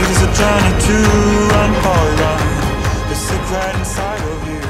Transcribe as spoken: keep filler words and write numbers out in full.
life is a journey to run, boy, run. There's a secret inside of you.